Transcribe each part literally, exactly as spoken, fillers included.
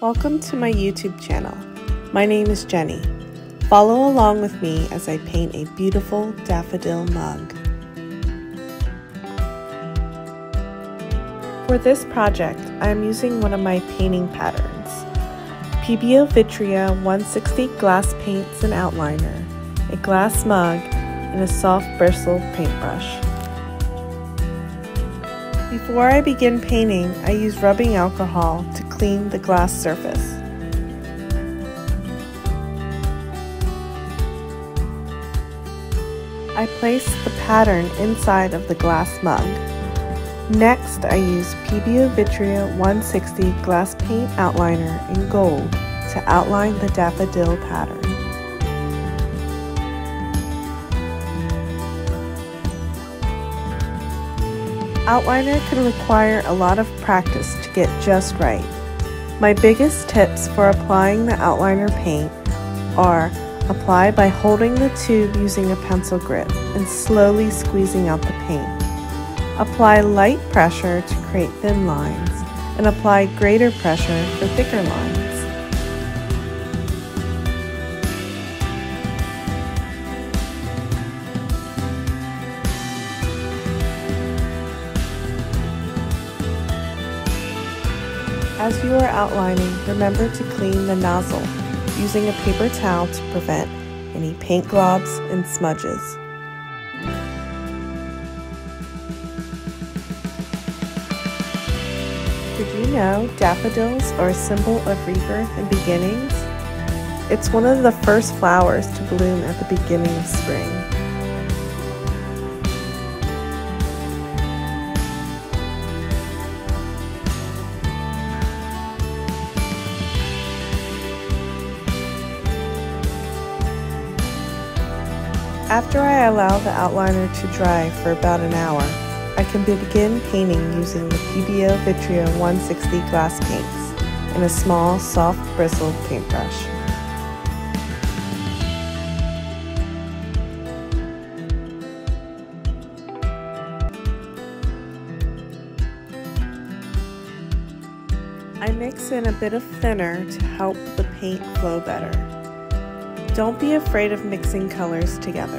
Welcome to my YouTube channel. My name is Jenny. Follow along with me as I paint a beautiful daffodil mug. For this project, I am using one of my painting patterns, Pébéo Vitrea one sixty glass paints and outliner, a glass mug, and a soft bristle paintbrush. Before I begin painting, I use rubbing alcohol to clean the glass surface. I place the pattern inside of the glass mug. Next, I use Pébéo Vitrea one sixty glass paint outliner in gold to outline the daffodil pattern. Outliner can require a lot of practice to get just right. My biggest tips for applying the outliner paint are apply by holding the tube using a pencil grip and slowly squeezing out the paint. Apply light pressure to create thin lines and apply greater pressure for thicker lines. As you are outlining, remember to clean the nozzle using a paper towel to prevent any paint globs and smudges. Did you know daffodils are a symbol of rebirth and beginnings? It's one of the first flowers to bloom at the beginning of spring. After I allow the outliner to dry for about an hour, I can begin painting using the Pébéo Vitrea one sixty glass paints and a small, soft bristled paintbrush. I mix in a bit of thinner to help the paint flow better. Don't be afraid of mixing colors together.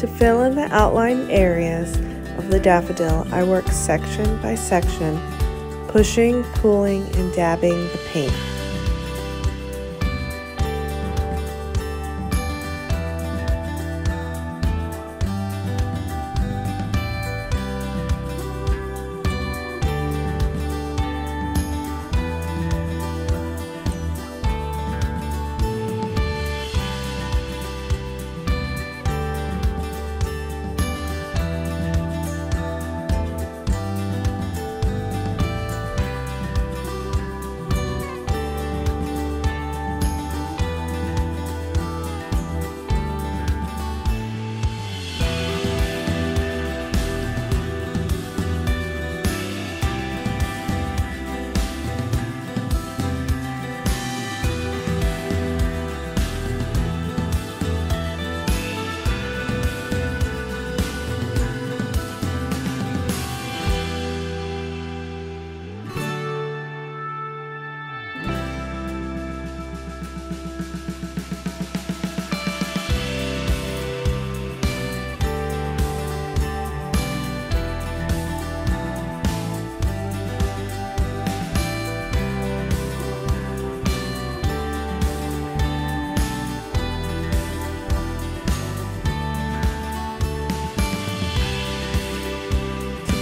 To fill in the outlined areas of the daffodil, I work section by section, pushing, pulling, and dabbing the paint.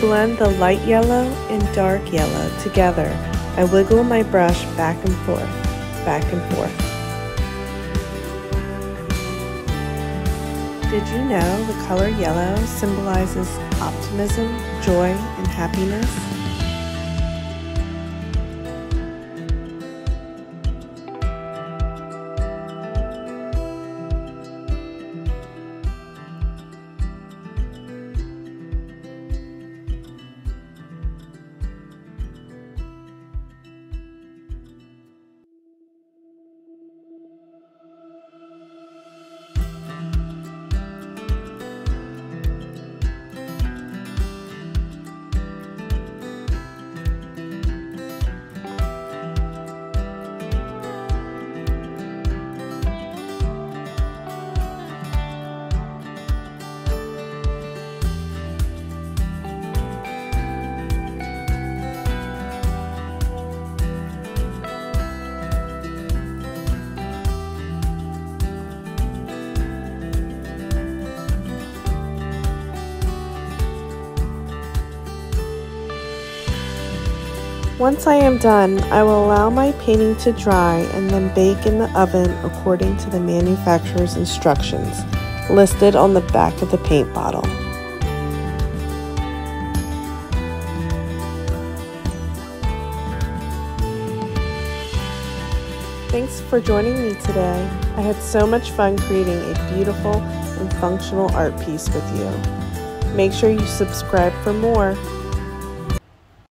Blend the light yellow and dark yellow together. I wiggle my brush back and forth, back and forth. Did you know the color yellow symbolizes optimism, joy, and happiness? Once I am done, I will allow my painting to dry and then bake in the oven according to the manufacturer's instructions listed on the back of the paint bottle. Thanks for joining me today. I had so much fun creating a beautiful and functional art piece with you. Make sure you subscribe for more.